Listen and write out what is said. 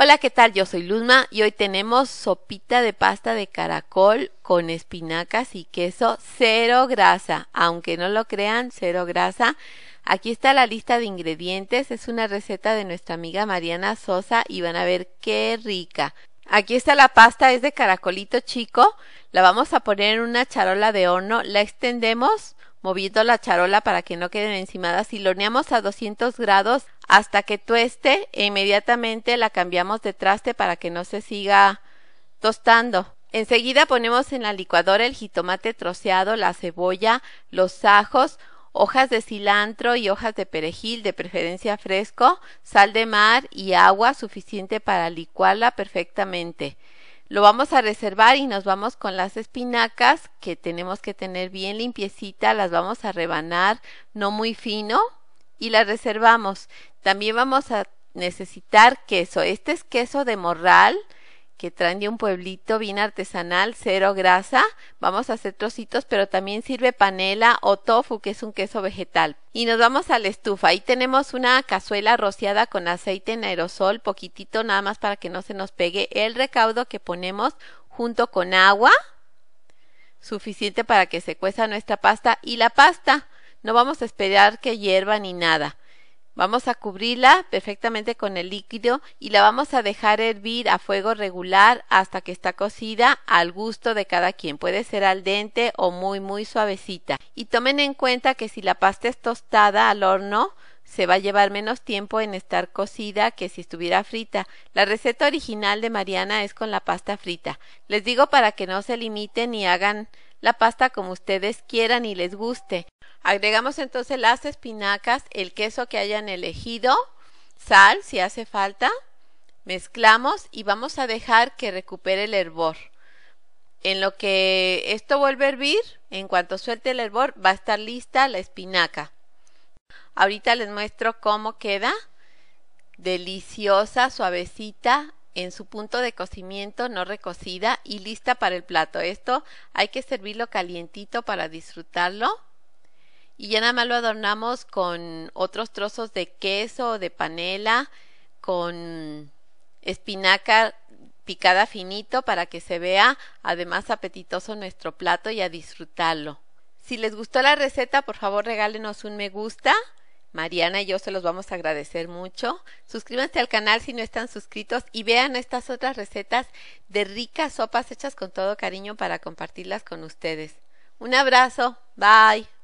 Hola, ¿qué tal? Yo soy Luzma y hoy tenemos sopita de pasta de caracol con espinacas y queso, cero grasa. Aunque no lo crean, cero grasa. Aquí está la lista de ingredientes. Es una receta de nuestra amiga Mariana Sosa y van a ver qué rica. Aquí está la pasta, es de caracolito chico. La vamos a poner en una charola de horno. La extendemos moviendo la charola para que no queden encimadas y lo horneamos a 200 grados hasta que tueste e inmediatamente la cambiamos de traste para que no se siga tostando. Enseguida ponemos en la licuadora el jitomate troceado, la cebolla, los ajos, hojas de cilantro y hojas de perejil, de preferencia fresco, sal de mar y agua suficiente para licuarla perfectamente. Lo vamos a reservar y nos vamos con las espinacas, que tenemos que tener bien limpiecita. Las vamos a rebanar no muy fino y las reservamos. También vamos a necesitar queso. Este es queso de morral que traen de un pueblito bien artesanal, cero grasa. Vamos a hacer trocitos, pero también sirve panela o tofu, que es un queso vegetal. Y nos vamos a la estufa. Ahí tenemos una cazuela rociada con aceite en aerosol, poquitito nada más para que no se nos pegue. El recaudo que ponemos junto con agua, suficiente para que se cueza nuestra pasta. Y la pasta, no vamos a esperar que hierva ni nada. Vamos a cubrirla perfectamente con el líquido y la vamos a dejar hervir a fuego regular hasta que está cocida al gusto de cada quien. Puede ser al dente o muy muy suavecita. Y tomen en cuenta que si la pasta es tostada al horno, se va a llevar menos tiempo en estar cocida que si estuviera frita. La receta original de Mariana es con la pasta frita. Les digo para que no se limiten y hagan la pasta como ustedes quieran y les guste. Agregamos entonces las espinacas, el queso que hayan elegido, sal si hace falta, mezclamos y vamos a dejar que recupere el hervor. En lo que esto vuelve a hervir, en cuanto suelte el hervor, va a estar lista la espinaca. Ahorita les muestro cómo queda, deliciosa, suavecita, en su punto de cocimiento, no recocida y lista para el plato. Esto hay que servirlo calientito para disfrutarlo. Y ya nada más lo adornamos con otros trozos de queso, de panela, con espinaca picada finito para que se vea además apetitoso nuestro plato y a disfrutarlo. Si les gustó la receta, por favor regálenos un me gusta. Mariana y yo se los vamos a agradecer mucho. Suscríbanse al canal si no están suscritos y vean estas otras recetas de ricas sopas hechas con todo cariño para compartirlas con ustedes. Un abrazo, bye.